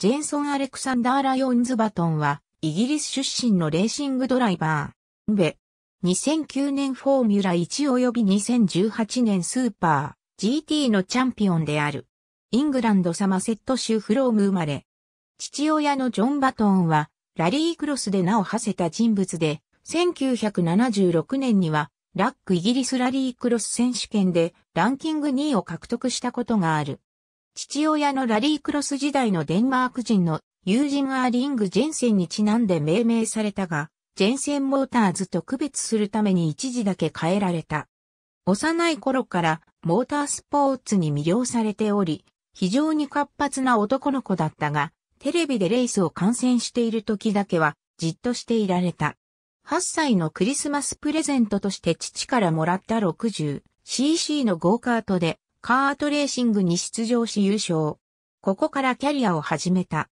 ジェイソン・アレクサンダー・ラヨンズ・バトンは、イギリス出身のレーシングドライバー。米2009年フォーミュラ1及び2018年スーパー、GT のチャンピオンである。イングランドサマセット州フローム生まれ。父親のジョン・バトンは、ラリークロスで名を馳せた人物で、1976年には、ラックイギリスラリークロス選手権でランキング2位を獲得したことがある。父親のラリークロス時代のデンマーク人のユージン・アーリング・ジェンセンにちなんで命名されたが、ジェンセンモーターズと区別するために一時だけ変えられた。幼い頃からモータースポーツに魅了されており、非常に活発な男の子だったが、テレビでレースを観戦している時だけはじっとしていられた。8歳のクリスマスプレゼントとして父からもらった 60cc のゴーカートでカートレーシングに出場し優勝。ここからキャリアを始めた。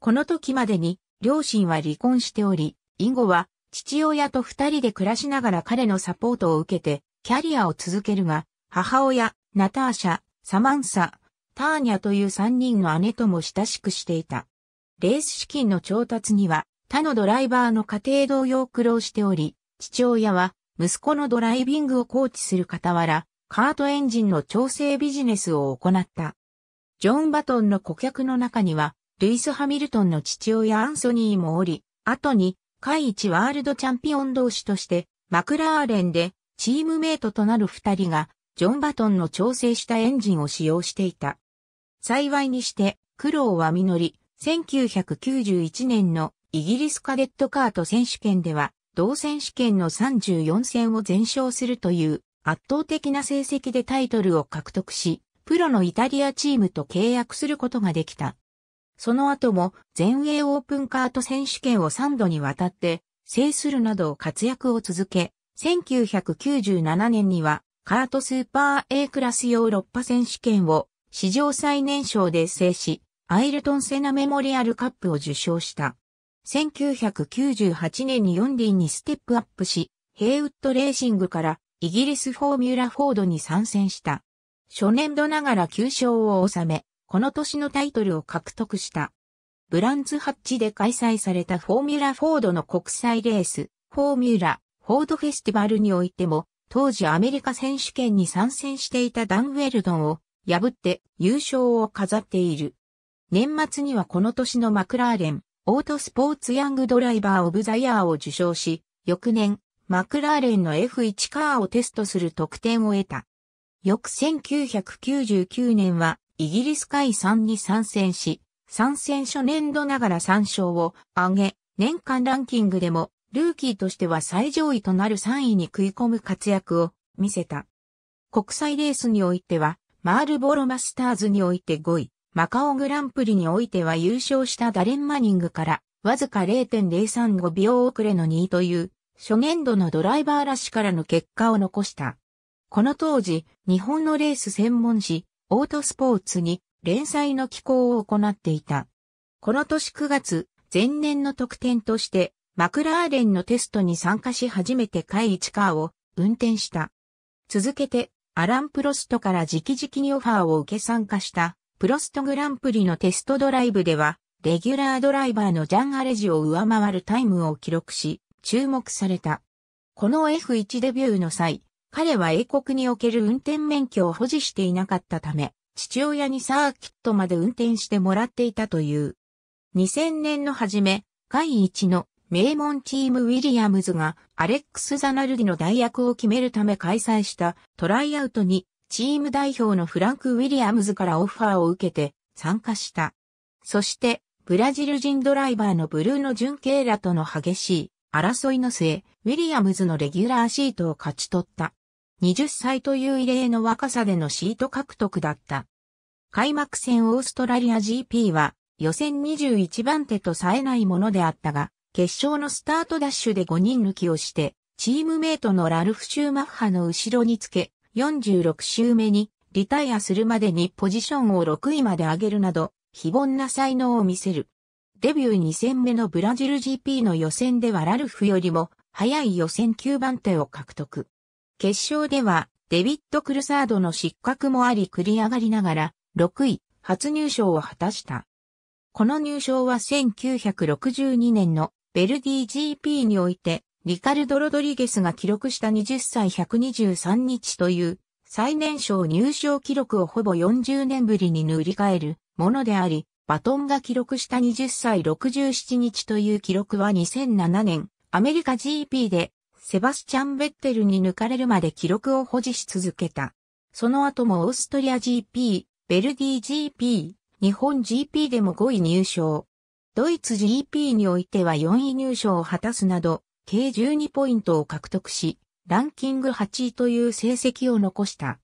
この時までに両親は離婚しており、以後は父親と2人で暮らしながら彼のサポートを受けてキャリアを続けるが、母親、ナターシャ、サマンサ、ターニャという3人の姉とも親しくしていた。レース資金の調達には他のドライバーの家庭同様苦労しており、父親は息子のドライビングをコーチする傍ら、カートエンジンの調整ビジネスを行った。ジョン・バトンの顧客の中には、ルイス・ハミルトンの父親アンソニーもおり、後に、第一ワールドチャンピオン同士として、マクラーレンでチームメイトとなる2人が、ジョン・バトンの調整したエンジンを使用していた。幸いにして、苦労は実り、1991年のイギリスカデットカート選手権では、同選手権の34戦を全勝するという圧倒的な成績でタイトルを獲得し、プロのイタリアチームと契約することができた。その後も全英オープンカート選手権を3度にわたって制するなど活躍を続け、1997年にはカートスーパー A クラスヨーロッパ選手権を史上最年少で制し、アイルトン・セナメモリアルカップを受賞した。1998年に4輪にステップアップし、ヘイウッドレーシングからイギリスフォーミュラフォードに参戦した。初年度ながら9勝を収め、この年のタイトルを獲得した。ブランツハッチで開催されたフォーミュラフォードの国際レース、フォーミュラフォードフェスティバルにおいても、当時アメリカ選手権に参戦していたダンウェルドンを破って優勝を飾っている。年末にはこの年のマクラーレン、オートスポーツヤングドライバーオブザイヤーを受賞し、翌年、マクラーレンの F1 カーをテストする得点を得た。翌1999年は、イギリスカイ3に参戦し、参戦初年度ながら3勝を挙げ、年間ランキングでも、ルーキーとしては最上位となる3位に食い込む活躍を見せた。国際レースにおいては、マールボロマスターズにおいて5位。マカオグランプリにおいては優勝したダレン・マニングからわずか 0.035 秒遅れの2位という初年度のドライバーらしからの結果を残した。この当時、日本のレース専門誌オートスポーツに連載の寄稿を行っていた。この年9月、前年の得点としてマクラーレンのテストに参加し初めて第1カーを運転した。続けてアラン・プロストから直々にオファーを受け参加した。プロストグランプリのテストドライブでは、レギュラードライバーのジャン・アレジを上回るタイムを記録し、注目された。この F1 デビューの際、彼は英国における運転免許を保持していなかったため、父親にサーキットまで運転してもらっていたという。2000年の初め、第一の名門チームウィリアムズがアレックス・ザナルディの代役を決めるため開催したトライアウトに、チーム代表のフランク・ウィリアムズからオファーを受けて参加した。そして、ブラジル人ドライバーのブルーノ・ジュンケイラとの激しい争いの末、ウィリアムズのレギュラーシートを勝ち取った。20歳という異例の若さでのシート獲得だった。開幕戦オーストラリア GP は予選21番手と冴えないものであったが、決勝のスタートダッシュで5人抜きをして、チームメイトのラルフ・シューマッハの後ろにつけ、46周目にリタイアするまでにポジションを6位まで上げるなど非凡な才能を見せる。デビュー2戦目のブラジル GP の予選ではラルフよりも早い予選9番手を獲得。決勝ではデビッド・クルサードの失格もあり繰り上がりながら6位初入賞を果たした。この入賞は1962年のベルディ GP において、リカルド・ロドリゲスが記録した20歳123日という最年少入賞記録をほぼ40年ぶりに塗り替えるものであり、バトンが記録した20歳67日という記録は2007年アメリカ GP でセバスチャン・ベッテルに抜かれるまで記録を保持し続けた。その後もオーストリア GP、ベルディ GP、日本 GP でも5位入賞。ドイツ GP においては4位入賞を果たすなど、計12ポイントを獲得し、ランキング8位という成績を残した。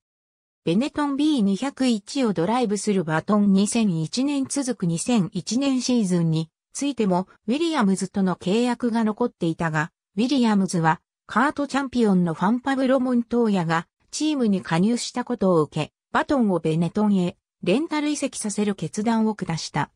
ベネトン B201 をドライブするバトン2001年続く2001年シーズンについてもウィリアムズとの契約が残っていたが、ウィリアムズはカートチャンピオンのファンパブロ・モントーヤがチームに加入したことを受け、バトンをベネトンへレンタル移籍させる決断を下した。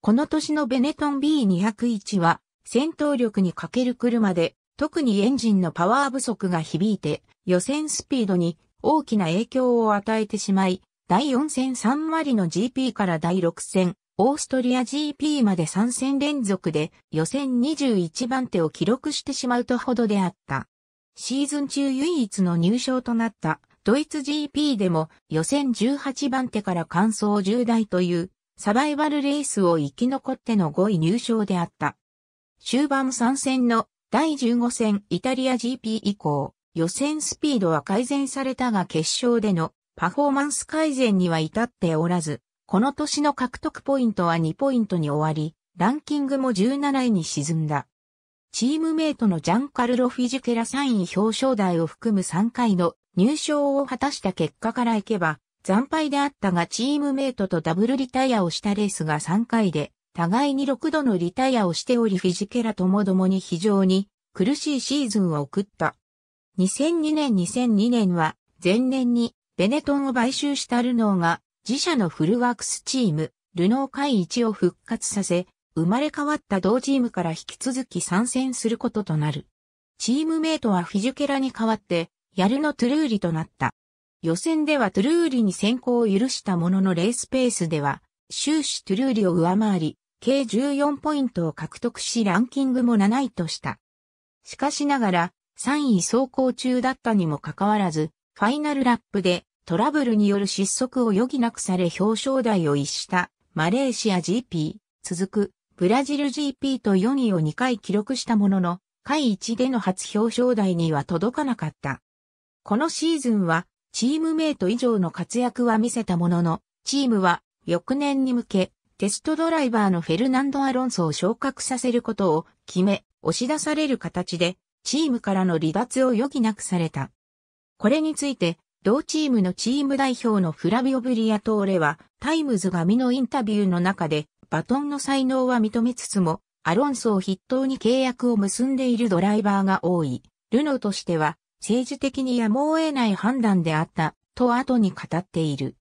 この年のベネトン B201 は戦闘力に欠ける車で、特にエンジンのパワー不足が響いて予選スピードに大きな影響を与えてしまい、第4戦サンマリノ GP から第6戦オーストリア GP まで3戦連続で予選21番手を記録してしまうとほどであった。シーズン中唯一の入賞となったドイツ GP でも予選18番手から完走10台というサバイバルレースを生き残っての5位入賞であった。終盤3戦の第15戦イタリア GP 以降、予選スピードは改善されたが決勝でのパフォーマンス改善には至っておらず、この年の獲得ポイントは2ポイントに終わり、ランキングも17位に沈んだ。チームメイトのジャンカルロ・フィジュケラ3位表彰台を含む3回の入賞を果たした結果からいけば、惨敗であったがチームメイトとダブルリタイアをしたレースが3回で、互いに6度のリタイアをしておりフィジュケラともどもに非常に苦しいシーズンを送った。2002年は前年にベネトンを買収したルノーが自社のフルワークスチームルノー会1を復活させ生まれ変わった同チームから引き続き参戦することとなる。チームメイトはフィジュケラに代わってヤルノ・トゥルーリとなった。予選ではトゥルーリに先行を許したもののレースペースでは終始トゥルーリを上回り計14ポイントを獲得しランキングも7位とした。しかしながら3位走行中だったにもかかわらず、ファイナルラップでトラブルによる失速を余儀なくされ表彰台を逸したマレーシア GP、続くブラジル GP と4位を2回記録したものの、回1での初表彰台には届かなかった。このシーズンはチームメイト以上の活躍は見せたものの、チームは翌年に向けテストドライバーのフェルナンド・アロンソを昇格させることを決め、押し出される形で、チームからの離脱を余儀なくされた。これについて、同チームのチーム代表のフラビオ・ブリアトーレは、タイムズ紙のインタビューの中で、バトンの才能は認めつつも、アロンソを筆頭に契約を結んでいるドライバーが多い。ルノーとしては、政治的にやむを得ない判断であった、と後に語っている。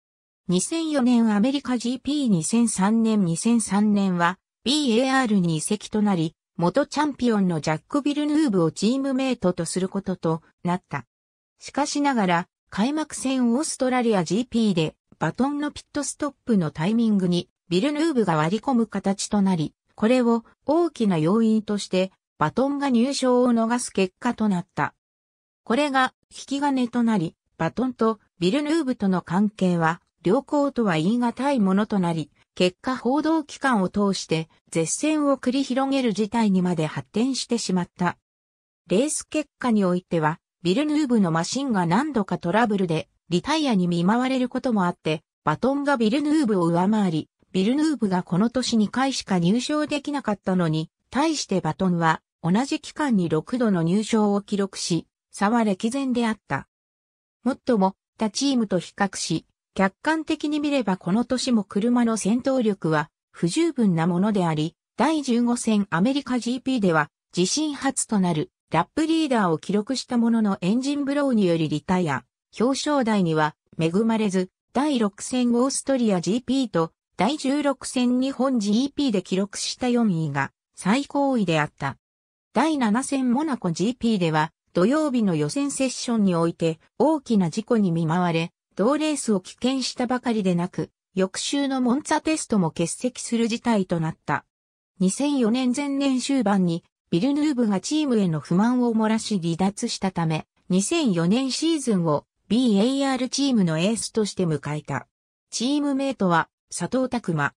2004年アメリカ GP2003 年2003年は、BAR に移籍となり、元チャンピオンのジャック・ビルヌーブをチームメイトとすることとなった。しかしながら、開幕戦オーストラリア GP でバトンのピットストップのタイミングにビルヌーブが割り込む形となり、これを大きな要因としてバトンが入賞を逃す結果となった。これが引き金となり、バトンとビルヌーブとの関係は良好とは言い難いものとなり、結果報道機関を通して舌戦を繰り広げる事態にまで発展してしまった。レース結果においては、ビルヌーブのマシンが何度かトラブルでリタイアに見舞われることもあって、バトンがビルヌーブを上回り、ビルヌーブがこの年2回しか入賞できなかったのに、対してバトンは同じ期間に6度の入賞を記録し、差は歴然であった。もっとも、他チームと比較し、客観的に見ればこの年も車の戦闘力は不十分なものであり、第15戦アメリカ GP では自身初となるラップリーダーを記録したもののエンジンブローによりリタイア、表彰台には恵まれず、第6戦オーストリア GP と第16戦日本 GP で記録した4位が最高位であった。第7戦モナコ GP では土曜日の予選セッションにおいて大きな事故に見舞われ、同レースを棄権したばかりでなく、翌週のモンツァテストも欠席する事態となった。2004年前年終盤に、ビルヌーブがチームへの不満を漏らし離脱したため、2004年シーズンを BAR チームのエースとして迎えた。チームメイトは佐藤拓磨。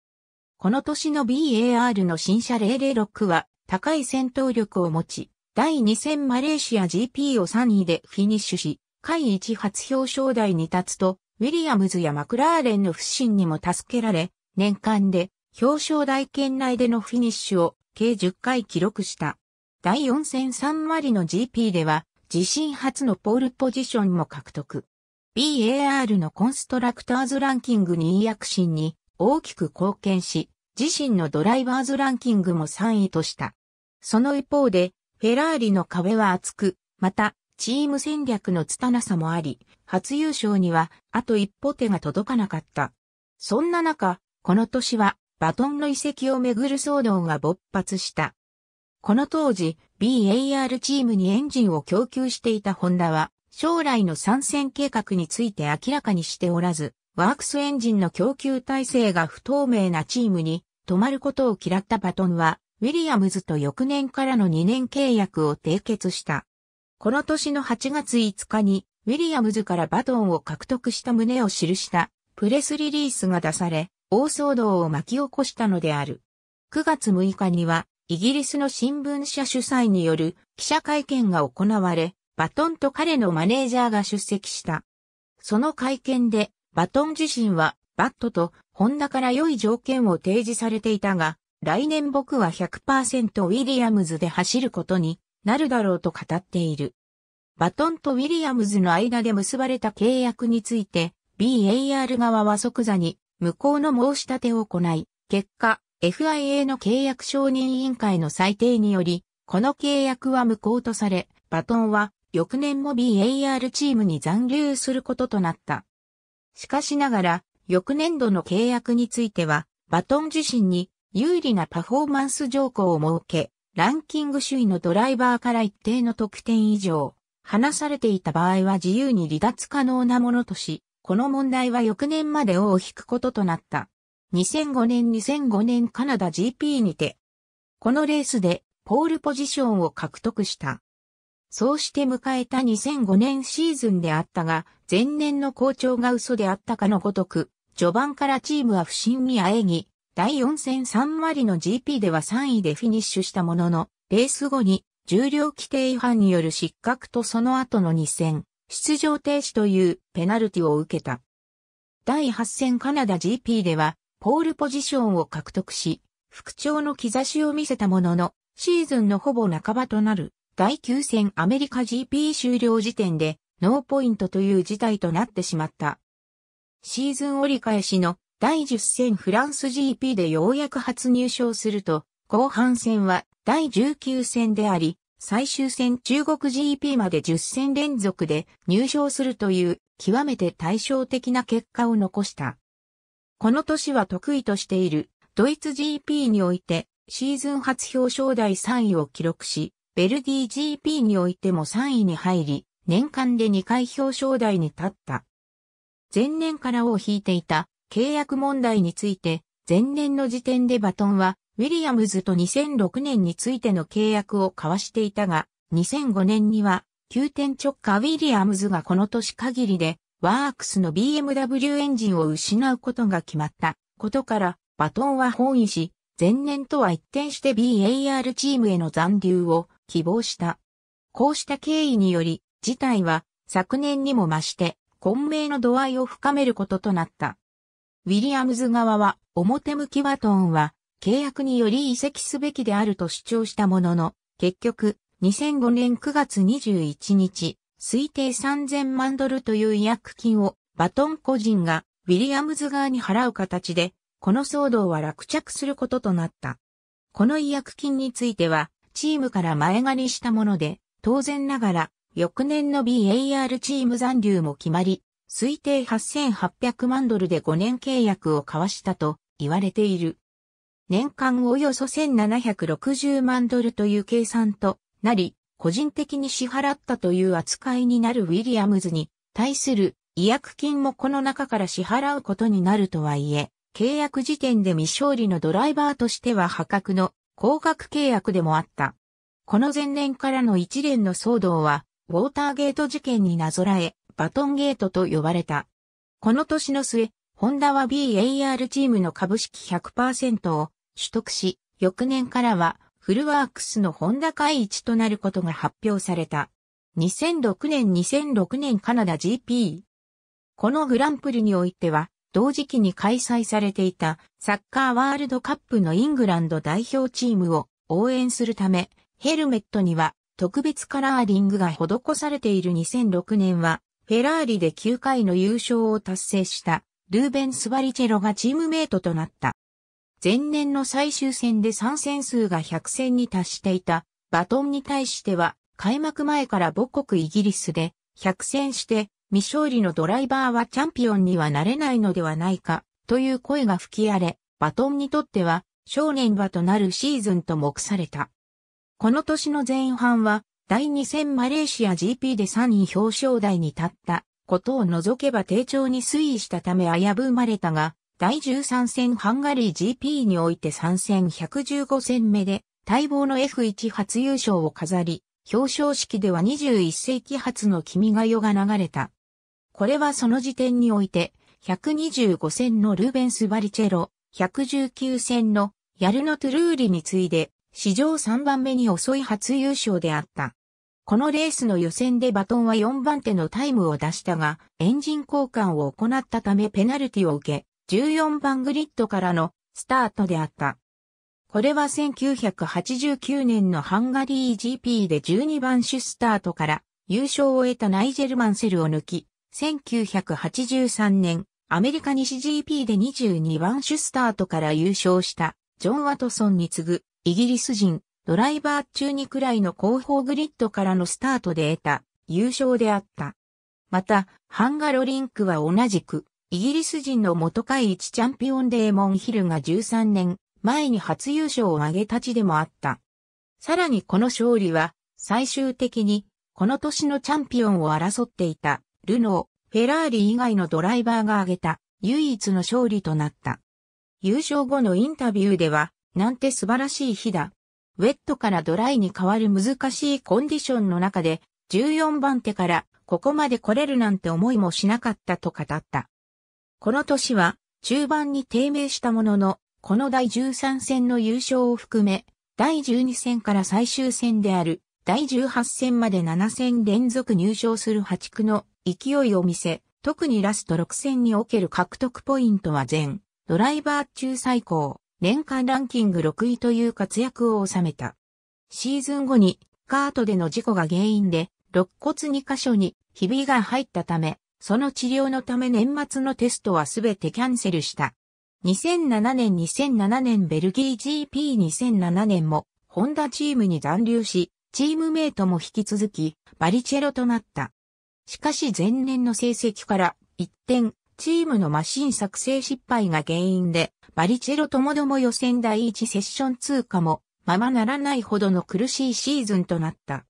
この年の BAR の新車006は高い戦闘力を持ち、第2戦マレーシア GP を3位でフィニッシュし、下位1初表彰台に立つと、ウィリアムズやマクラーレンの不振にも助けられ、年間で表彰台圏内でのフィニッシュを計10回記録した。第4戦サンマリノ GP では自身初のポールポジションも獲得。BAR のコンストラクターズランキング2位躍進に大きく貢献し、自身のドライバーズランキングも3位とした。その一方で、フェラーリの壁は厚く、また、チーム戦略の拙さもあり、初優勝にはあと一歩手が届かなかった。そんな中、この年はバトンの移籍をめぐる騒動が勃発した。この当時、BAR チームにエンジンを供給していたホンダは、将来の参戦計画について明らかにしておらず、ワークスエンジンの供給体制が不透明なチームに止まることを嫌ったバトンは、ウィリアムズと翌年からの2年契約を締結した。この年の8月5日に、ウィリアムズからバトンを獲得した旨を記したプレスリリースが出され、大騒動を巻き起こしたのである。9月6日には、イギリスの新聞社主催による記者会見が行われ、バトンと彼のマネージャーが出席した。その会見で、バトン自身は、バットとホンダから良い条件を提示されていたが、来年僕は 100% ウィリアムズで走ることになるだろうと語っている。バトンとウィリアムズの間で結ばれた契約について、BAR 側は即座に無効の申し立てを行い、結果、FIA の契約承認委員会の裁定により、この契約は無効とされ、バトンは翌年も BAR チームに残留することとなった。しかしながら、翌年度の契約については、バトン自身に有利なパフォーマンス条項を設け、ランキング首位のドライバーから一定の得点以上、離されていた場合は自由に離脱可能なものとし、この問題は翌年まで尾を引くこととなった。2005年カナダ GP にて、このレースでポールポジションを獲得した。そうして迎えた2005年シーズンであったが、前年の好調が嘘であったかのごとく、序盤からチームは不振にあえぎ、第4戦サンマリノ GP では3位でフィニッシュしたものの、レース後に重量規定違反による失格とその後の2戦、出場停止というペナルティを受けた。第8戦カナダ GP では、ポールポジションを獲得し、復調の兆しを見せたものの、シーズンのほぼ半ばとなる、第9戦アメリカ GP 終了時点で、ノーポイントという事態となってしまった。シーズン折り返しの、第10戦フランス GP でようやく初入賞すると、後半戦は第19戦であり、最終戦中国 GP まで10戦連続で入賞するという極めて対照的な結果を残した。この年は得意としているドイツ GP においてシーズン初表彰台3位を記録し、ベルギー GP においても3位に入り、年間で2回表彰台に立った。前年から尾を引いていた。契約問題について、前年の時点でバトンは、ウィリアムズと2006年についての契約を交わしていたが、2005年には、急転直下ウィリアムズがこの年限りで、ワークスの BMW エンジンを失うことが決まったことから、バトンは翻意し、前年とは一転して BAR チームへの残留を希望した。こうした経緯により、事態は、昨年にも増して、混迷の度合いを深めることとなった。ウィリアムズ側は、表向きバトンは、契約により移籍すべきであると主張したものの、結局、2005年9月21日、推定$3000万という違約金を、バトン個人が、ウィリアムズ側に払う形で、この騒動は落着することとなった。この違約金については、チームから前借りしたもので、当然ながら、翌年の BAR チーム残留も決まり、推定$8800万で5年契約を交わしたと言われている。年間およそ$1760万という計算となり、個人的に支払ったという扱いになるウィリアムズに対する違約金もこの中から支払うことになるとはいえ、契約時点で未勝利のドライバーとしては破格の高額契約でもあった。この前年からの一連の騒動は、ウォーターゲート事件になぞらえ、バトンゲートと呼ばれた。この年の末、ホンダは BAR チームの株式 100% を取得し、翌年からはフルワークスのホンダ会一となることが発表された。2006年カナダ GP。このグランプリにおいては、同時期に開催されていたサッカーワールドカップのイングランド代表チームを応援するため、ヘルメットには特別カラーリングが施されている2006年は、フェラーリで9回の優勝を達成したルーベン・スバリチェロがチームメイトとなった。前年の最終戦で参戦数が100戦に達していたバトンに対しては、開幕前から母国イギリスで100戦して未勝利のドライバーはチャンピオンにはなれないのではないかという声が吹き荒れ、バトンにとっては正念場となるシーズンと目された。この年の前半は、第2戦マレーシア GP で3位表彰台に立ったことを除けば低調に推移したため危ぶまれたが、第13戦ハンガリー GP において3戦115戦目で待望の F1 初優勝を飾り、表彰式では21世紀初の君が代が流れた。これはその時点において、125戦のルーベン・スバリチェロ、119戦のヤルノ・トゥルーリに次いで、史上3番目に遅い初優勝であった。このレースの予選でバトンは4番手のタイムを出したが、エンジン交換を行ったためペナルティを受け、14番グリッドからのスタートであった。これは1989年のハンガリー GP で12番手スタートから優勝を得たナイジェル・マンセルを抜き、1983年アメリカ西 GP で22番手スタートから優勝したジョン・ワトソンに次ぐ、イギリス人、ドライバー中2くらいの後方グリッドからのスタートで得た優勝であった。また、ハンガロリンクは同じく、イギリス人の元界一チャンピオンデーモン・ヒルが13年前に初優勝を挙げた地でもあった。さらにこの勝利は、最終的に、この年のチャンピオンを争っていた、ルノー、フェラーリ以外のドライバーが挙げた、唯一の勝利となった。優勝後のインタビューでは、なんて素晴らしい日だ。ウェットからドライに変わる難しいコンディションの中で、14番手からここまで来れるなんて思いもしなかったと語った。この年は中盤に低迷したものの、この第13戦の優勝を含め、第12戦から最終戦である第18戦まで7戦連続入賞する破竹の勢いを見せ、特にラスト6戦における獲得ポイントは全ドライバー中最高。年間ランキング6位という活躍を収めた。シーズン後にカートでの事故が原因で、肋骨2箇所にひびが入ったため、その治療のため年末のテストはすべてキャンセルした。2007年ベルギー GP2007 年もホンダチームに残留し、チームメイトも引き続きバリチェロとなった。しかし前年の成績から一転、チームのマシン作成失敗が原因で、バリチェロともども予選第1セッション通過もままならないほどの苦しいシーズンとなった。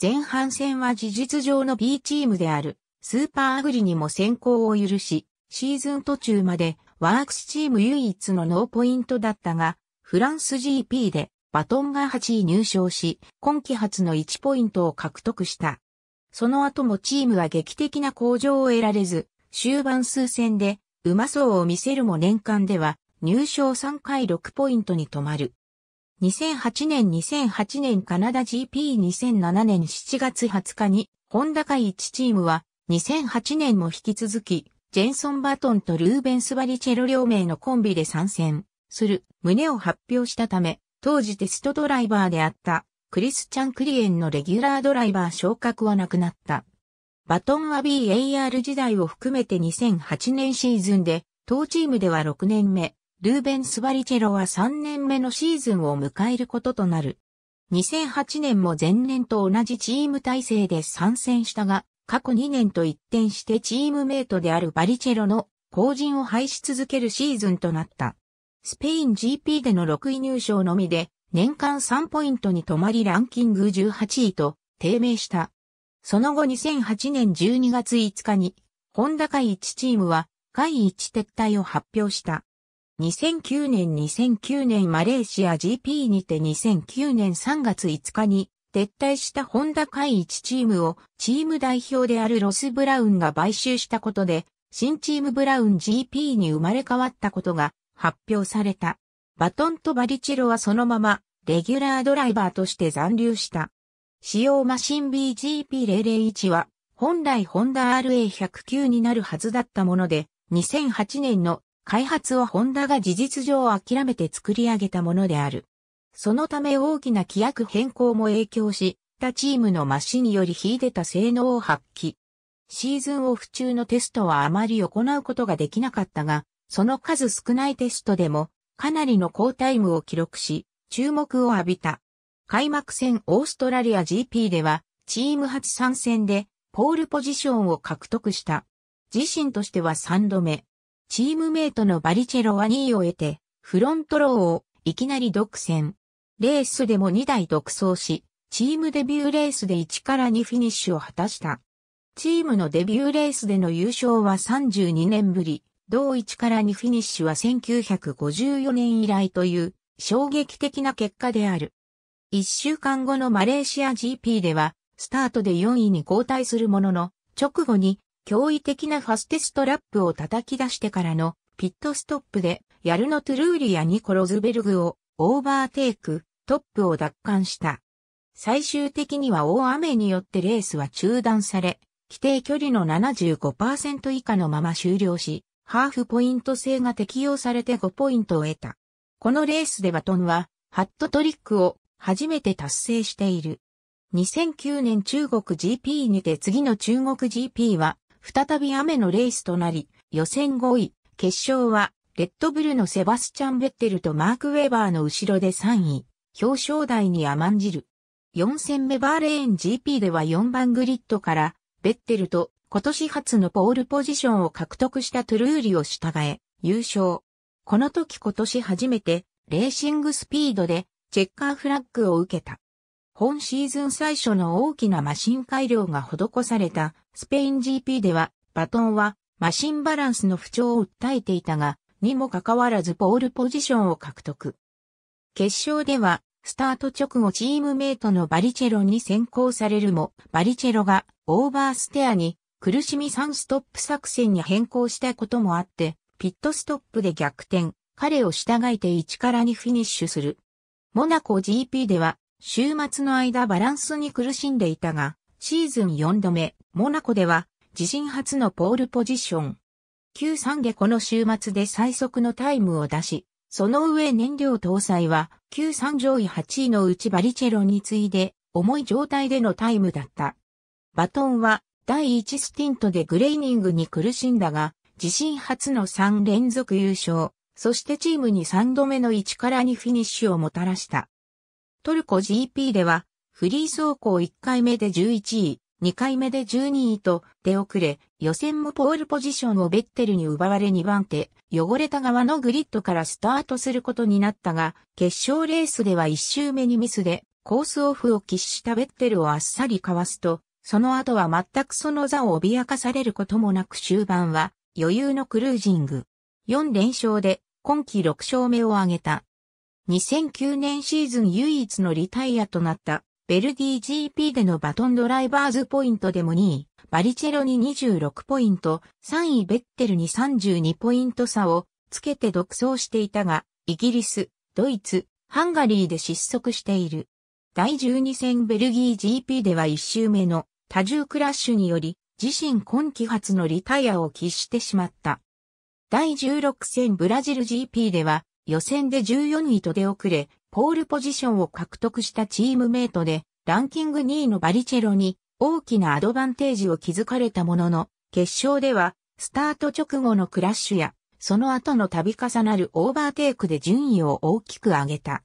前半戦は事実上の B チームであるスーパーアグリにも先行を許し、シーズン途中までワークスチーム唯一のノーポイントだったが、フランス GP でバトンが8位入賞し、今季初の1ポイントを獲得した。その後もチームは劇的な向上を得られず、終盤数戦で、うまそうを見せるも年間では、入賞3回6ポイントに止まる。2008年カナダ GP2007 年7月20日に、ホンダ界一チームは、2008年も引き続き、ジェンソン・バトンとルーベン・スバリチェロ両名のコンビで参戦する旨を発表したため、当時テストドライバーであった、クリスチャン・クリエンのレギュラードライバー昇格はなくなった。バトンは BAR 時代を含めて2008年シーズンで、当チームでは6年目、ルーベン・スバリチェロは3年目のシーズンを迎えることとなる。2008年も前年と同じチーム体制で参戦したが、過去2年と一転してチームメイトであるバリチェロの後塵を拝し続けるシーズンとなった。スペイン GP での6位入賞のみで、年間3ポイントに止まりランキング18位と低迷した。その後2008年12月5日にホンダ下位1チームは下位1撤退を発表した。2009年マレーシア GP にて2009年3月5日に撤退したホンダ下位1チームをチーム代表であるロス・ブラウンが買収したことで新チームブラウン GP に生まれ変わったことが発表された。バトンとバリチェロはそのままレギュラードライバーとして残留した。使用マシン BGP001 は本来ホンダ RA109 になるはずだったもので2008年の開発をホンダが事実上諦めて作り上げたものである。そのため大きな規約変更も影響し、他チームのマシンより秀でた性能を発揮。シーズンオフ中のテストはあまり行うことができなかったが、その数少ないテストでもかなりの好タイムを記録し、注目を浴びた。開幕戦オーストラリア GP ではチーム初参戦でポールポジションを獲得した。自身としては3度目。チームメイトのバリチェロは2位を得てフロントローをいきなり独占。レースでも2台独走し、チームデビューレースで1から2フィニッシュを果たした。チームのデビューレースでの優勝は32年ぶり、同1から2フィニッシュは1954年以来という衝撃的な結果である。1週間後のマレーシア GP では、スタートで4位に後退するものの、直後に驚異的なファステストラップを叩き出してからのピットストップで、ヤルノ・トゥルーリやニコ・ロズベルグをオーバーテイク、トップを奪還した。最終的には大雨によってレースは中断され、規定距離の 75% 以下のまま終了し、ハーフポイント制が適用されて5ポイントを得た。このレースでバトンは、ハットトリックを、初めて達成している。2009年中国 GP にて次の中国 GP は再び雨のレースとなり、予選5位、決勝はレッドブルのセバスチャン・ベッテルとマーク・ウェバーの後ろで3位、表彰台に甘んじる。4戦目バーレーン GP では4番グリッドから、ベッテルと今年初のポールポジションを獲得したトゥルーリを従え、優勝。この時今年初めて、レーシングスピードで、チェッカーフラッグを受けた。本シーズン最初の大きなマシン改良が施されたスペイン GP ではバトンはマシンバランスの不調を訴えていたが、にもかかわらずポールポジションを獲得。決勝ではスタート直後チームメイトのバリチェロに先行されるも、バリチェロがオーバーステアに苦しみ3ストップ作戦に変更したこともあって、ピットストップで逆転、彼を従えて1から2フィニッシュする。モナコ GP では、週末の間バランスに苦しんでいたが、シーズン4度目、モナコでは、自身初のポールポジション。Q3 でこの週末で最速のタイムを出し、その上燃料搭載は、Q3 上位8位のうちバリチェロに次いで、重い状態でのタイムだった。バトンは、第1スティントでグレーニングに苦しんだが、自身初の3連続優勝。そしてチームに3度目の1から2フィニッシュをもたらした。トルコ GP では、フリー走行1回目で11位、2回目で12位と出遅れ、予選もポールポジションをベッテルに奪われ2番手、汚れた側のグリッドからスタートすることになったが、決勝レースでは1周目にミスで、コースオフを喫したベッテルをあっさりかわすと、その後は全くその座を脅かされることもなく終盤は、余裕のクルージング。4連勝で、今季6勝目を挙げた。2009年シーズン唯一のリタイアとなった、ベルディ GP でのバトンドライバーズポイントでも2位、バリチェロに26ポイント、3位ベッテルに32ポイント差をつけて独走していたが、イギリス、ドイツ、ハンガリーで失速している。第12戦ベルギー GP では1周目の多重クラッシュにより、自身今季初のリタイアを喫してしまった。第16戦ブラジル GP では予選で14位と出遅れ、ポールポジションを獲得したチームメイトでランキング2位のバリチェロに大きなアドバンテージを築かれたものの、決勝ではスタート直後のクラッシュやその後の度重なるオーバーテイクで順位を大きく上げた。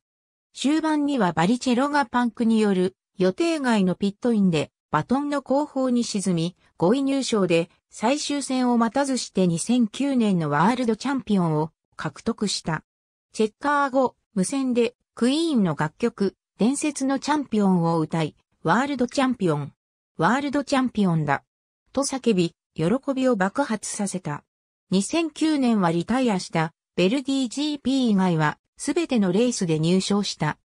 終盤にはバリチェロがパンクによる予定外のピットインでバトンの後方に沈み、5位入賞で最終戦を待たずして2009年のワールドチャンピオンを獲得した。チェッカー後、無線でクイーンの楽曲、伝説のチャンピオンを歌い、ワールドチャンピオンだ。と叫び、喜びを爆発させた。2009年はリタイアした、ベルディ GP 以外は、すべてのレースで入賞した。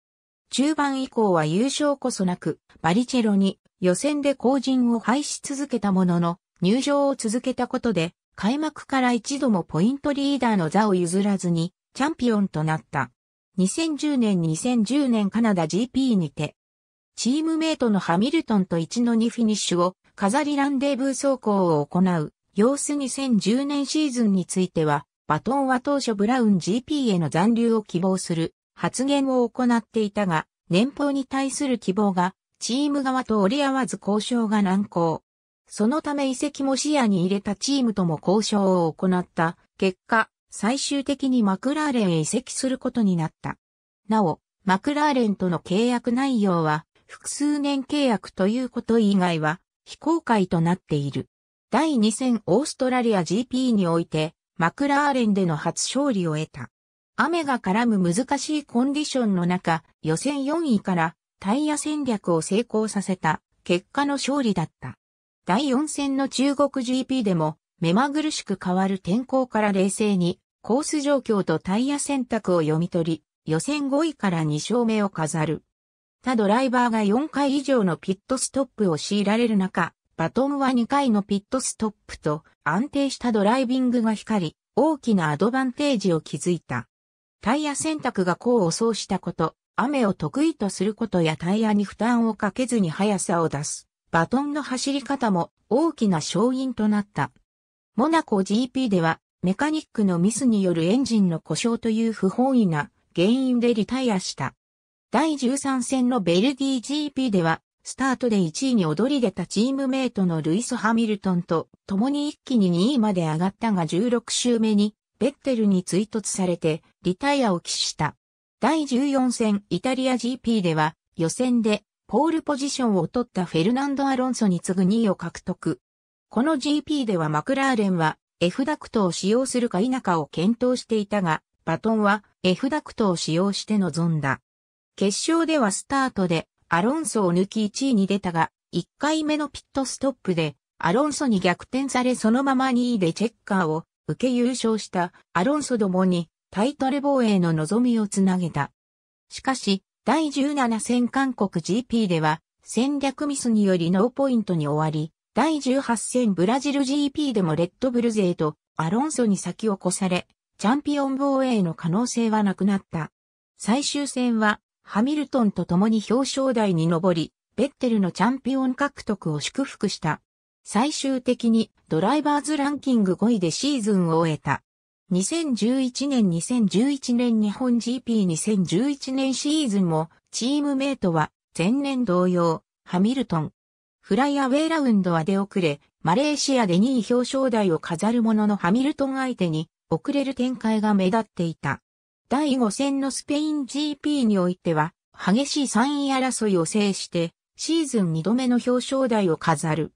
中盤以降は優勝こそなく、バリチェロに予選で後陣を配し続けたものの、入賞を続けたことで、開幕から一度もポイントリーダーの座を譲らずに、チャンピオンとなった。2010年カナダ GP にて、チームメイトのハミルトンと 1-2 フィニッシュを飾りランデブー走行を行う、様子2010年シーズンについては、バトンは当初ブラウン GP への残留を希望する発言を行っていたが、年俸に対する希望がチーム側と折り合わず交渉が難航。そのため移籍も視野に入れたチームとも交渉を行った結果、最終的にマクラーレンへ移籍することになった。なお、マクラーレンとの契約内容は複数年契約ということ以外は非公開となっている。第2戦オーストラリア GP において、マクラーレンでの初勝利を得た。雨が絡む難しいコンディションの中、予選4位からタイヤ戦略を成功させた結果の勝利だった。第4戦の中国 GP でも目まぐるしく変わる天候から冷静にコース状況とタイヤ選択を読み取り、予選5位から2勝目を飾る。他ドライバーが4回以上のピットストップを強いられる中、バトンは2回のピットストップと安定したドライビングが光り、大きなアドバンテージを築いた。タイヤ選択が功を奏したこと、雨を得意とすることやタイヤに負担をかけずに速さを出す、バトンの走り方も大きな勝因となった。モナコ GP ではメカニックのミスによるエンジンの故障という不本意な原因でリタイアした。第13戦のベルディ GP では、スタートで1位に躍り出たチームメイトのルイス・ハミルトンと共に一気に2位まで上がったが16周目にベッテルに追突されてリタイアを喫した。第14戦イタリア GP では予選でポールポジションを取ったフェルナンド・アロンソに次ぐ2位を獲得。この GP ではマクラーレンは F ダクトを使用するか否かを検討していたがバトンは F ダクトを使用して臨んだ。決勝ではスタートでアロンソを抜き1位に出たが、1回目のピットストップで、アロンソに逆転されそのまま2位でチェッカーを受け優勝したアロンソどもにタイトル防衛の望みをつなげた。しかし、第17戦韓国 GP では戦略ミスによりノーポイントに終わり、第18戦ブラジル GP でもレッドブル勢とアロンソに先を越され、チャンピオン防衛の可能性はなくなった。最終戦は、ハミルトンと共に表彰台に上り、ベッテルのチャンピオン獲得を祝福した。最終的にドライバーズランキング5位でシーズンを終えた。2011年日本 GP2011 年シーズンもチームメイトは前年同様、ハミルトン。フライアウェイラウンドは出遅れ、マレーシアで2位表彰台を飾るもののハミルトン相手に遅れる展開が目立っていた。第5戦のスペイン GP においては、激しい3位争いを制して、シーズン2度目の表彰台を飾る。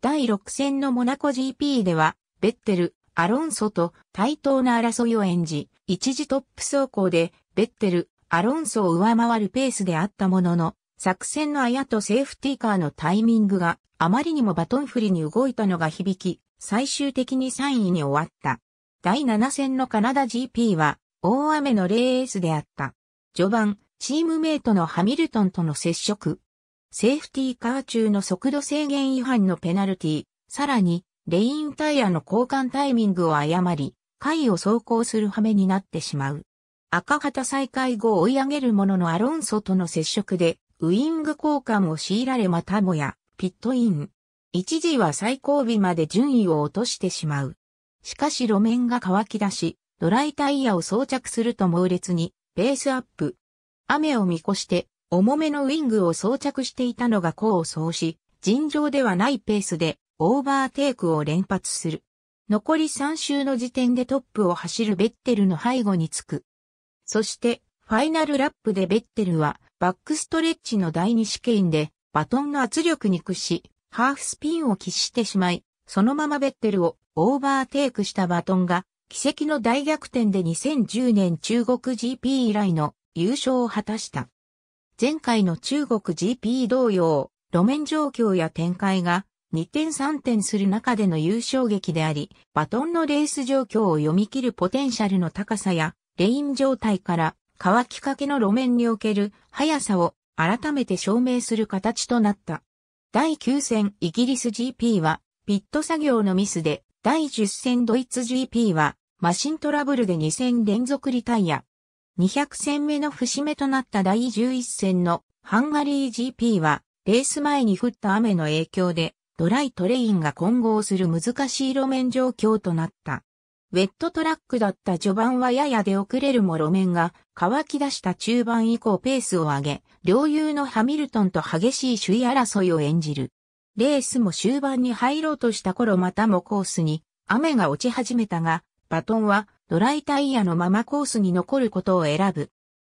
第6戦のモナコ GP では、ベッテル、アロンソと対等な争いを演じ、一時トップ走行で、ベッテル、アロンソを上回るペースであったものの、作戦のあやとセーフティーカーのタイミングがあまりにもバトン振りに動いたのが響き、最終的に3位に終わった。第7戦のカナダ GP は、大雨のレースであった。序盤、チームメイトのハミルトンとの接触。セーフティーカー中の速度制限違反のペナルティ。さらに、レインタイヤの交換タイミングを誤り、下位を走行する羽目になってしまう。赤旗再開後追い上げるもののアロンソとの接触で、ウイング交換を強いられまたもや、ピットイン。一時は最後尾まで順位を落としてしまう。しかし路面が乾き出し、ドライタイヤを装着すると猛烈にペースアップ。雨を見越して重めのウイングを装着していたのが功を奏し、尋常ではないペースでオーバーテイクを連発する。残り3周の時点でトップを走るベッテルの背後につく。そしてファイナルラップでベッテルはバックストレッチの第2試験でバトンの圧力に屈し、ハーフスピンを喫してしまい、そのままベッテルをオーバーテイクしたバトンが、奇跡の大逆転で2010年中国 GP 以来の優勝を果たした。前回の中国 GP 同様、路面状況や展開が2点3点する中での優勝劇であり、バトンのレース状況を読み切るポテンシャルの高さや、レイン状態から乾きかけの路面における速さを改めて証明する形となった。第9戦イギリス GP はピット作業のミスで、第10戦ドイツ GP はマシントラブルで2戦連続リタイア。200戦目の節目となった第11戦のハンガリー GP はレース前に降った雨の影響でドライトレインが混合する難しい路面状況となった。ウェットトラックだった序盤はやや出遅れるも路面が乾き出した中盤以降ペースを上げ、両雄のハミルトンと激しい首位争いを演じる。レースも終盤に入ろうとした頃またもコースに雨が落ち始めたが、バトンはドライタイヤのままコースに残ることを選ぶ。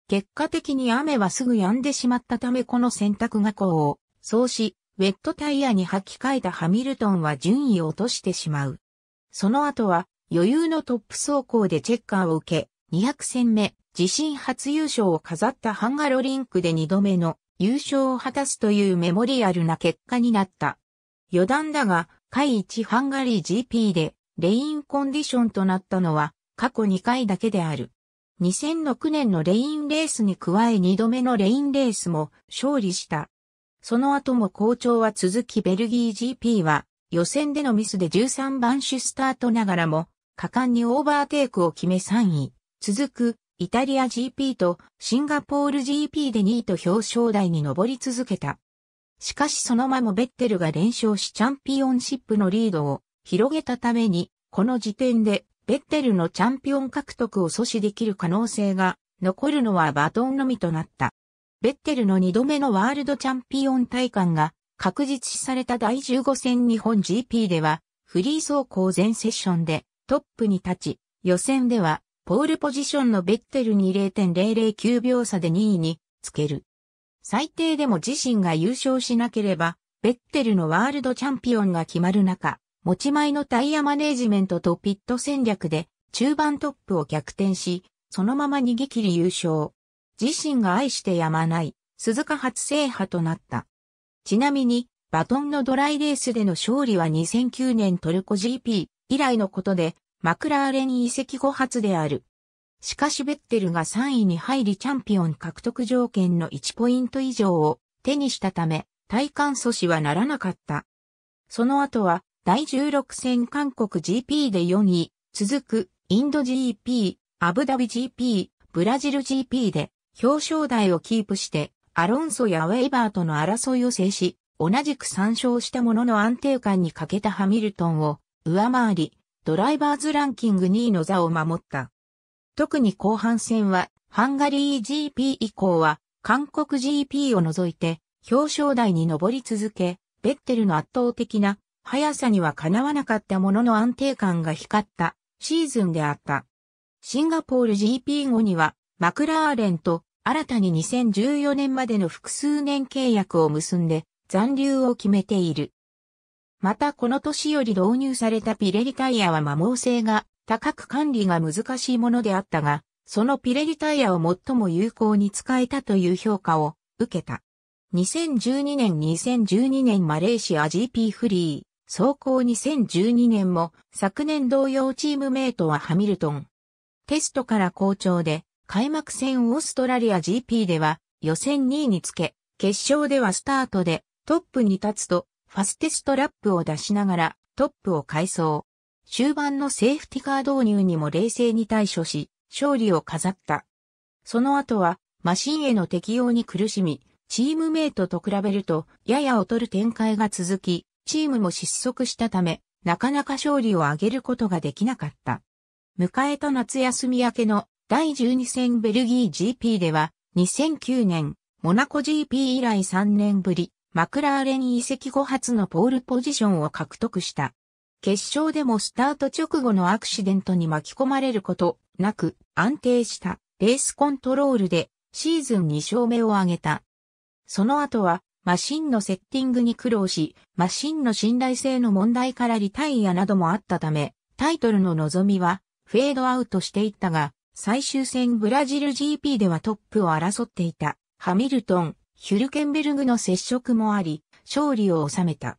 結果的に雨はすぐ止んでしまったためこの選択が功を奏し、ウェットタイヤに履き替えたハミルトンは順位を落としてしまう。その後は、余裕のトップ走行でチェッカーを受け、200戦目、自身初優勝を飾ったハンガロリンクで2度目の優勝を果たすというメモリアルな結果になった。余談だが、回1ハンガリー GP でレインコンディションとなったのは過去2回だけである。2006年のレインレースに加え2度目のレインレースも勝利した。その後も好調は続きベルギー GP は予選でのミスで13番手スタートながらも、果敢にオーバーテイクを決め3位。続く、イタリア GP とシンガポール GP で2位と表彰台に上り続けた。しかしその間もベッテルが連勝しチャンピオンシップのリードを広げたために、この時点でベッテルのチャンピオン獲得を阻止できる可能性が残るのはバトンのみとなった。ベッテルの2度目のワールドチャンピオン戴冠が確実視された第15戦日本 GP では、フリー走行全セッションで、トップに立ち、予選では、ポールポジションのベッテルに 0.009 秒差で2位につける。最低でも自身が優勝しなければ、ベッテルのワールドチャンピオンが決まる中、持ち前のタイヤマネージメントとピット戦略で、中盤トップを逆転し、そのまま逃げ切り優勝。自身が愛してやまない、鈴鹿初制覇となった。ちなみに、バトンのドライレースでの勝利は2009年トルコ GP。以来のことで、マクラーレン移籍後初である。しかしベッテルが3位に入りチャンピオン獲得条件の1ポイント以上を手にしたため、戴冠阻止はならなかった。その後は、第16戦韓国 GP で4位、続くインド GP、アブダビ GP、ブラジル GP で表彰台をキープして、アロンソやウェイバーとの争いを制し、同じく3勝したものの安定感に欠けたハミルトンを、上回り、ドライバーズランキング2位の座を守った。特に後半戦は、ハンガリー GP 以降は、韓国 GP を除いて、表彰台に上り続け、ベッテルの圧倒的な速さにはかなわなかったものの安定感が光ったシーズンであった。シンガポール GP 後には、マクラーレンと新たに2014年までの複数年契約を結んで、残留を決めている。またこの年より導入されたピレリタイヤは摩耗性が高く管理が難しいものであったが、そのピレリタイヤを最も有効に使えたという評価を受けた。2012年マレーシア GP フリー、走行2012年も昨年同様チームメイトはハミルトン。テストから好調で、開幕戦オーストラリア GP では予選2位につけ、決勝ではスタートでトップに立つと、ファステストラップを出しながらトップを快走。終盤のセーフティカー導入にも冷静に対処し、勝利を飾った。その後はマシンへの適応に苦しみ、チームメイトと比べるとやや劣る展開が続き、チームも失速したため、なかなか勝利を挙げることができなかった。迎えた夏休み明けの第12戦ベルギー GP では、2009年モナコ GP 以来3年ぶり。マクラーレン移籍後初のポールポジションを獲得した。決勝でもスタート直後のアクシデントに巻き込まれることなく安定したレースコントロールでシーズン2勝目を挙げた。その後はマシンのセッティングに苦労し、マシンの信頼性の問題からリタイアなどもあったため、タイトルの望みはフェードアウトしていったが、最終戦ブラジル GP ではトップを争っていたハミルトン、ヒュルケンベルグの接触もあり、勝利を収めた。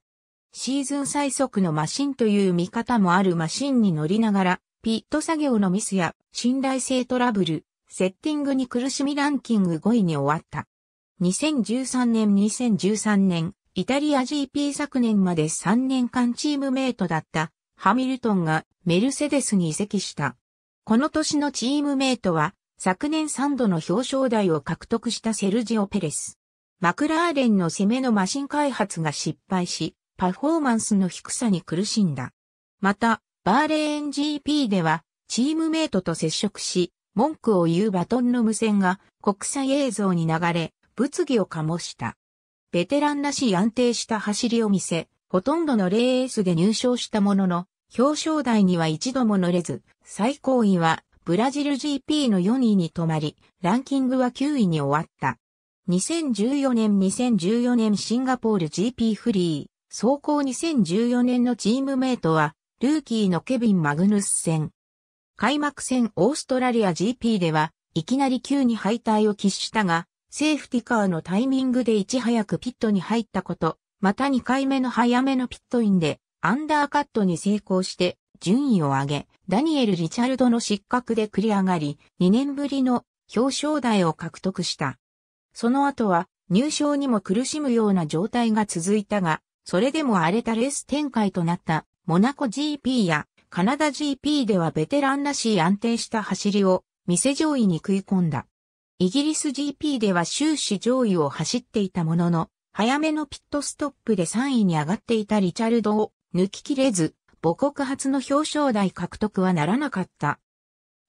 シーズン最速のマシンという見方もある。マシンに乗りながら、ピット作業のミスや信頼性トラブル、セッティングに苦しみランキング5位に終わった。2013年、イタリア GP 昨年まで3年間チームメイトだったハミルトンがメルセデスに移籍した。この年のチームメイトは昨年3度の表彰台を獲得したセルジオ・ペレス。マクラーレンの攻めのマシン開発が失敗し、パフォーマンスの低さに苦しんだ。また、バーレーン GP では、チームメイトと接触し、文句を言うバトンの無線が国際映像に流れ、物議を醸した。ベテランらしい安定した走りを見せ、ほとんどのレースで入賞したものの、表彰台には一度も乗れず、最高位はブラジル GP の4位に止まり、ランキングは9位に終わった。2014年シンガポール GP フリー。走行2014年のチームメイトは、ルーキーのケビン・マグヌッセン。開幕戦オーストラリア GP では、いきなり9に敗退を喫したが、セーフティカーのタイミングでいち早くピットに入ったこと、また2回目の早めのピットインで、アンダーカットに成功して、順位を上げ、ダニエル・リチャルドの失格で繰り上がり、2年ぶりの表彰台を獲得した。その後は、入賞にも苦しむような状態が続いたが、それでも荒れたレース展開となったモナコ GP やカナダ GP ではベテランらしい安定した走りを見せ上位に食い込んだ。イギリス GP では終始上位を走っていたものの、早めのピットストップで3位に上がっていたリチャルドを抜ききれず、母国初の表彰台獲得はならなかった。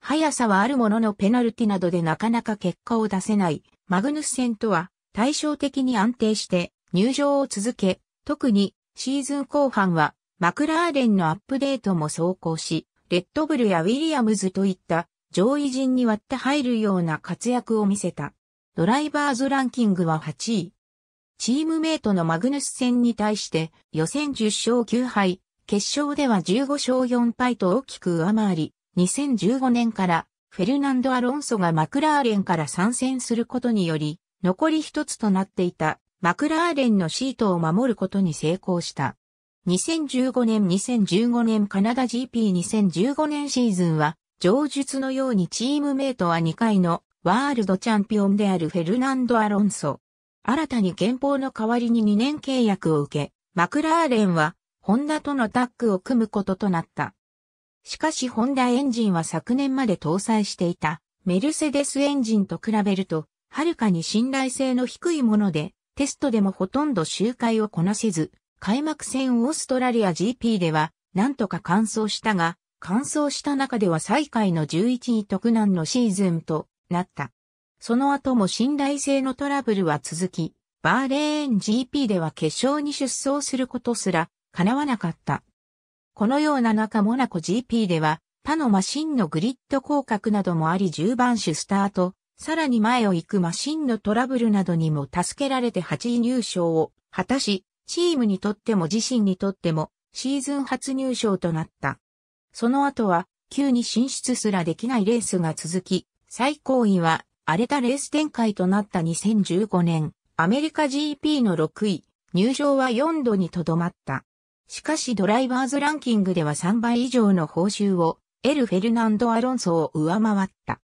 速さはあるもののペナルティなどでなかなか結果を出せないマグヌッセンとは対照的に安定して入賞を続け、特にシーズン後半はマクラーレンのアップデートも走行し、レッドブルやウィリアムズといった上位陣に割って入るような活躍を見せた。ドライバーズランキングは8位。チームメイトのマグヌスセンに対して予選10勝9敗、決勝では15勝4敗と大きく上回り、2015年からフェルナンド・アロンソがマクラーレンから参戦することにより、残り1つとなっていた。マクラーレンのシートを守ることに成功した。2015年カナダ GP2015 年シーズンは、上述のようにチームメイトは2回のワールドチャンピオンであるフェルナンド・アロンソ。新たに年俸の代わりに2年契約を受け、マクラーレンはホンダとのタッグを組むこととなった。しかしホンダエンジンは昨年まで搭載していたメルセデスエンジンと比べると、はるかに信頼性の低いもので、テストでもほとんど周回をこなせず、開幕戦オーストラリア GP では、なんとか完走したが、完走した中では最下位の11位と苦難のシーズンとなった。その後も信頼性のトラブルは続き、バーレーン GP では決勝に出走することすら叶わなかった。このような中モナコ GP では、他のマシンのグリッド降格などもあり10番手スタート。さらに前を行くマシンのトラブルなどにも助けられて8位入賞を果たし、チームにとっても自身にとってもシーズン初入賞となった。その後は9に進出すらできないレースが続き、最高位は荒れたレース展開となった2015年、アメリカ GP の6位、入賞は4度にとどまった。しかしドライバーズランキングでは3倍以上の報酬を得るフェルナンド・アロンソを上回った。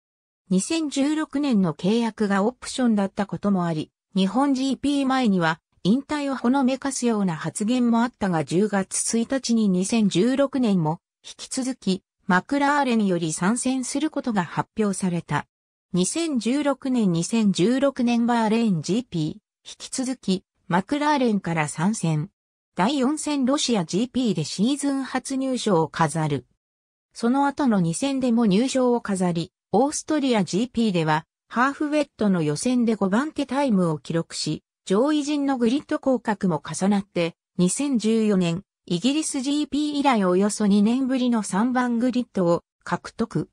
2016年の契約がオプションだったこともあり、日本 GP 前には引退をほのめかすような発言もあったが10月1日に2016年も引き続きマクラーレンより参戦することが発表された。2016年バーレーン GP、引き続きマクラーレンから参戦。第4戦ロシア GP でシーズン初入賞を飾る。その後の2戦でも入賞を飾り、オーストリア GP では、ハーフウェットの予選で5番手タイムを記録し、上位陣のグリッド降格も重なって、2014年、イギリス GP 以来およそ2年ぶりの3番グリッドを獲得。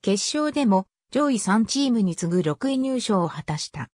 決勝でも、上位3チームに次ぐ6位入賞を果たした。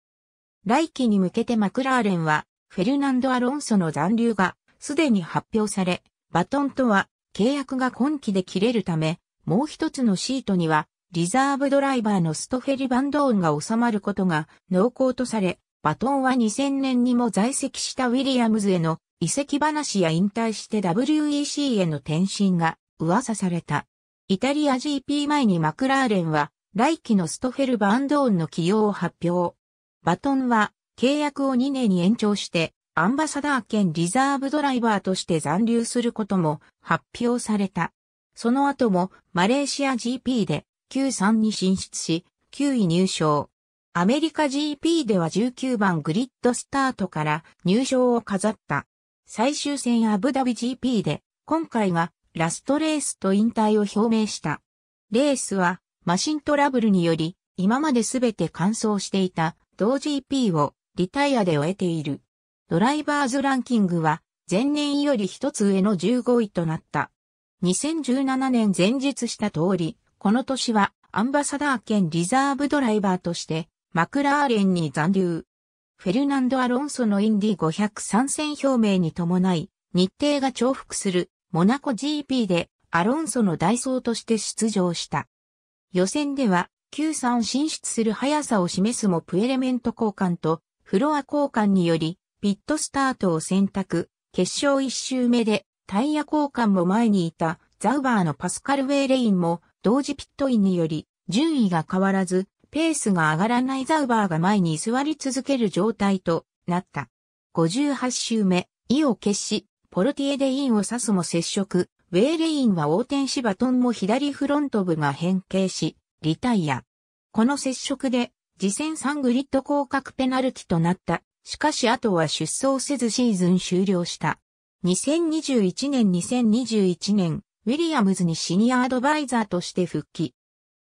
来季に向けてマクラーレンは、フェルナンド・アロンソの残留が、すでに発表され、バトンとは、契約が今季で切れるため、もう一つのシートには、リザーブドライバーのストフェリ・バンドーンが収まることが濃厚とされ、バトンは2000年にも在籍したウィリアムズへの移籍話や引退して WEC への転身が噂された。イタリア GP 前にマクラーレンは来季のストフェル・バンドーンの起用を発表。バトンは契約を2年に延長してアンバサダー兼リザーブドライバーとして残留することも発表された。その後もマレーシア GP で Q3 に進出し9位入賞。アメリカ GP では19番グリッドスタートから入賞を飾った。最終戦アブダビ GP で今回がラストレースと引退を表明した。レースはマシントラブルにより今まですべて完走していた同 GP をリタイアで終えている。ドライバーズランキングは前年より一つ上の15位となった。2017年前述した通り、この年はアンバサダー兼リザーブドライバーとしてマクラーレンに残留。フェルナンド・アロンソのインディ500参戦表明に伴い、日程が重複するモナコ GP でアロンソの代走として出場した。予選では Q3 進出する速さを示すモップエレメント交換とフロア交換によりピットスタートを選択、決勝1周目でタイヤ交換も前にいたザウバーのパスカル・ウェーレインも同時ピットインにより順位が変わらずペースが上がらないザウバーが前に居座り続ける状態となった。58周目、意を決し、ポルティエでインを刺すも接触、ウェーレインは横転しバトンも左フロント部が変形し、リタイア。この接触で、次戦3グリッド降格ペナルティとなった。しかし後は出走せずシーズン終了した。2021年、ウィリアムズにシニアアドバイザーとして復帰。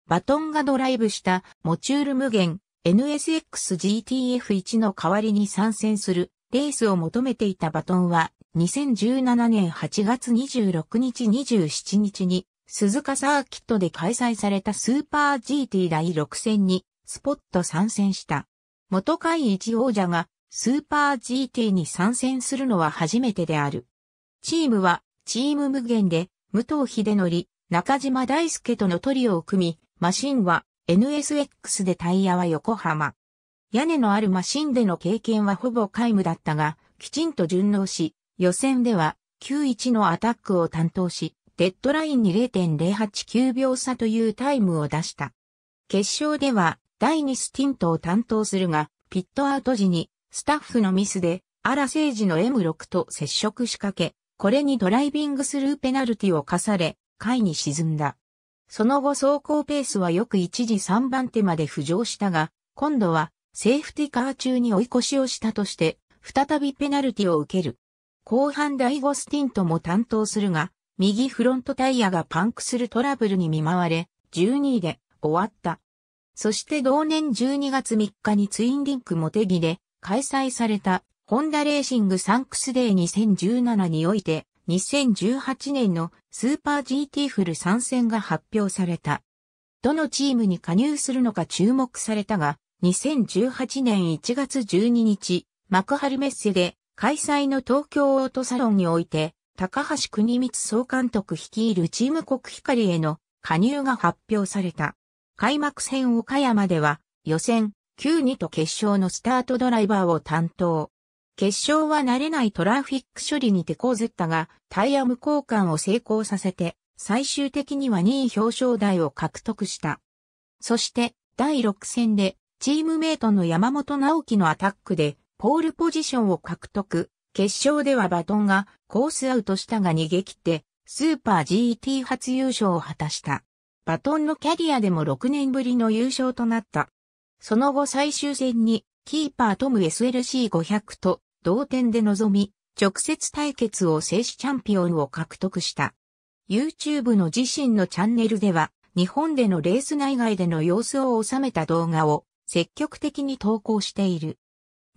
バトンがドライブしたモチュール無限 NSX-GTF1 の代わりに参戦するレースを求めていたバトンは2017年8月26日27日に鈴鹿サーキットで開催されたスーパー GT 第6戦にスポッと参戦した。元界一王者がスーパー GT に参戦するのは初めてである。チームはチーム無限で武藤秀則、中島大輔とのトリオを組み、マシンは NSX でタイヤは横浜。屋根のあるマシンでの経験はほぼ皆無だったが、きちんと順応し、予選では Q1 のアタックを担当し、デッドラインに 0.089 秒差というタイムを出した。決勝では第2スティントを担当するが、ピットアウト時にスタッフのミスで荒聖司の M6 と接触しかけ、これにドライビングスルーペナルティを課され、下位に沈んだ。その後走行ペースはよく一時3番手まで浮上したが、今度はセーフティカー中に追い越しをしたとして、再びペナルティを受ける。後半第5スティントも担当するが、右フロントタイヤがパンクするトラブルに見舞われ、12位で終わった。そして同年12月3日にツインリンクモテギで開催されたホンダレーシングサンクスデー2017において、2018年のスーパー GT フル参戦が発表された。どのチームに加入するのか注目されたが、2018年1月12日、幕張メッセで開催の東京オートサロンにおいて、高橋国光総監督率いるチーム国光への加入が発表された。開幕戦岡山では予選、Q2 と決勝のスタートドライバーを担当。決勝は慣れないトラフィック処理に手こずったが、タイヤ無交換を成功させて、最終的には2位表彰台を獲得した。そして、第6戦で、チームメイトの山本直樹のアタックで、ポールポジションを獲得。決勝ではバトンがコースアウトしたが逃げ切って、スーパー GT 初優勝を果たした。バトンのキャリアでも6年ぶりの優勝となった。その後最終戦に、キーパートム SLC500 と同点で臨み、直接対決を制しチャンピオンを獲得した。YouTube の自身のチャンネルでは、日本でのレース内外での様子を収めた動画を積極的に投稿している。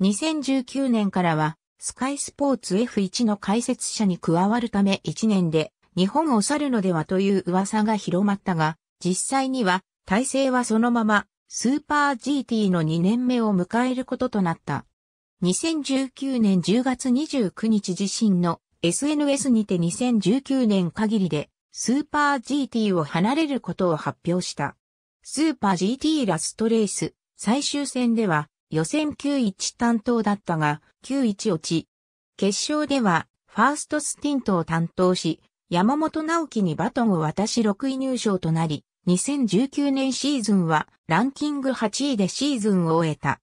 2019年からは、スカイスポーツ F1 の解説者に加わるため1年で日本を去るのではという噂が広まったが、実際には体制はそのまま、スーパー GT の2年目を迎えることとなった。2019年10月29日自身の SNS にて2019年限りでスーパー GT を離れることを発表した。スーパー GT ラストレース最終戦では予選 Q1 担当だったが Q1 落ち。決勝では、ファーストスティントを担当し、山本直樹にバトンを渡し6位入賞となり、2019年シーズンはランキング8位でシーズンを終えた。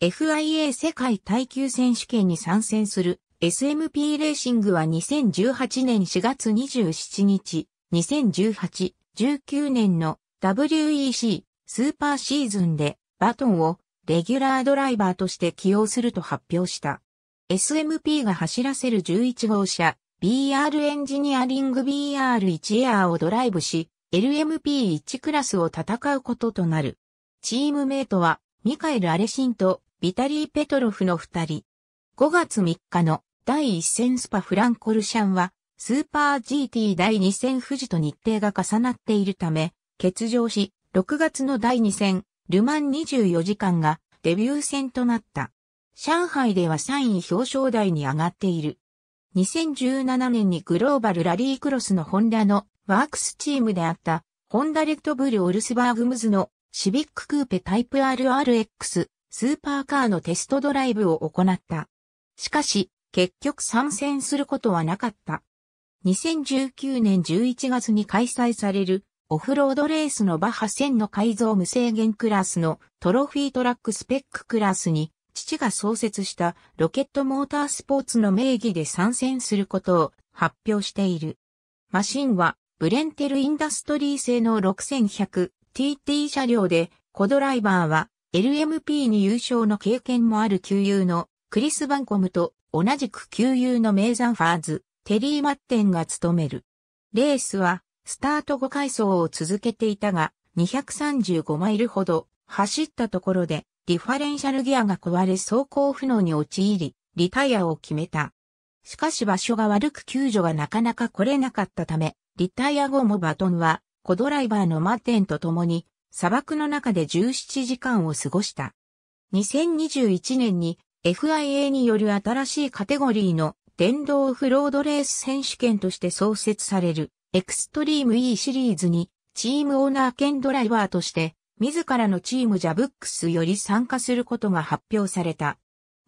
FIA 世界耐久選手権に参戦する SMP レーシングは2018年4月27日、2018、19年の WEC スーパーシーズンでバトンをレギュラードライバーとして起用すると発表した。SMP が走らせる11号車 BR エンジニアリング BR1 エアをドライブし、LMP1 クラスを戦うこととなる。チームメイトはミカエル・アレシンとビタリー・ペトロフの二人。5月3日の第1戦スパフランコルシャンはスーパー GT 第2戦富士と日程が重なっているため欠場し、6月の第2戦ルマン24時間がデビュー戦となった。上海では3位表彰台に上がっている。2017年にグローバルラリークロスのホンダのワークスチームであった、ホンダレッドブルオルスバーグムズのシビッククーペタイプ RRX スーパーカーのテストドライブを行った。しかし、結局参戦することはなかった。2019年11月に開催されるオフロードレースのバッハ1000の改造無制限クラスのトロフィートラックスペッククラスに父が創設したロケットモータースポーツの名義で参戦することを発表している。マシンはブレンテルインダストリー製の 6100TT 車両で、コドライバーは LMP に優勝の経験もある旧友のクリス・バンコムと同じく旧友のメイザン・ファーズ、テリー・マッテンが務める。レースはスタート5回走を続けていたが、235マイルほど走ったところでディファレンシャルギアが壊れ走行不能に陥り、リタイアを決めた。しかし場所が悪く救助がなかなか来れなかったため、リタイア後もバトンは、コドライバーのマッテンと共に、砂漠の中で17時間を過ごした。2021年に FIA による新しいカテゴリーの電動オフロードレース選手権として創設されるエクストリーム E シリーズに、チームオーナー兼ドライバーとして、自らのチームジャブックスより参加することが発表された。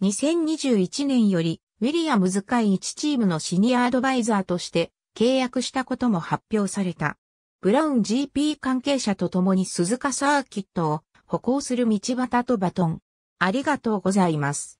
2021年より、ウィリアムズ会1チームのシニアアドバイザーとして、契約したことも発表された。ブラウン GP 関係者と共に鈴鹿サーキットを歩行する道端とバトン。ありがとうございます。